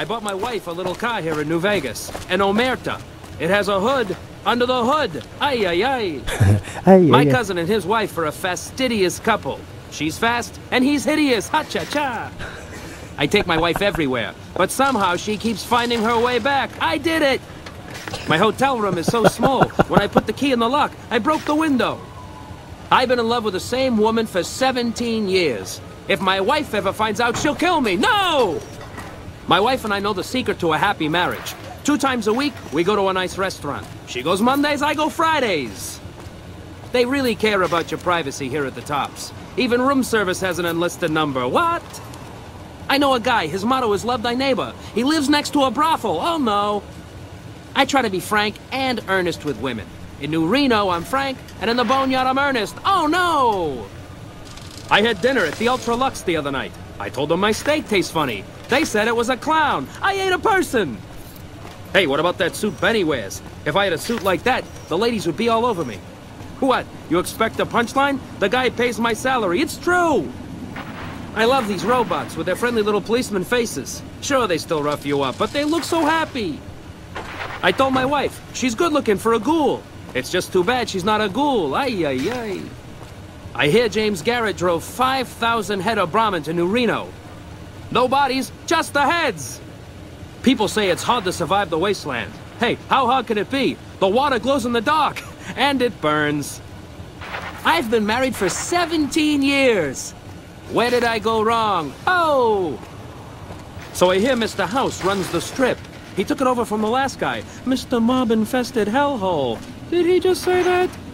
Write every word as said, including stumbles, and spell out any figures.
I bought my wife a little car here in New Vegas, an Omerta. It has a hood under the hood. Ay, ay, ay. Ay, my ay, cousin ay. and his wife are a fastidious couple. She's fast and he's hideous. Ha cha cha. I take my wife everywhere, but somehow she keeps finding her way back. I did it. My hotel room is so small. When I put the key in the lock, I broke the window. I've been in love with the same woman for seventeen years. If my wife ever finds out, she'll kill me. No! My wife and I know the secret to a happy marriage. Two times a week, we go to a nice restaurant. She goes Mondays, I go Fridays. They really care about your privacy here at the Tops. Even room service has an unlisted number. What? I know a guy. His motto is love thy neighbor. He lives next to a brothel. Oh, no. I try to be frank and earnest with women. In New Reno, I'm frank, and in the Boneyard, I'm earnest. Oh, no! I had dinner at the Ultra Luxe the other night. I told them my steak tastes funny. They said it was a clown. I ate a person! Hey, what about that suit Benny wears? If I had a suit like that, the ladies would be all over me. What? You expect a punchline? The guy pays my salary. It's true! I love these robots with their friendly little policeman faces. Sure, they still rough you up, but they look so happy. I told my wife, she's good looking for a ghoul. It's just too bad she's not a ghoul. Ay, ay, ay. I hear James Garrett drove five thousand head of Brahmin to New Reno. No bodies, just the heads. People say it's hard to survive the wasteland. Hey, how hard can it be? The water glows in the dark, and it burns. I've been married for seventeen years. Where did I go wrong? Oh! So I hear Mister House runs the strip. He took it over from the last guy, Mister Mob-Infested Hellhole. Did he just say that?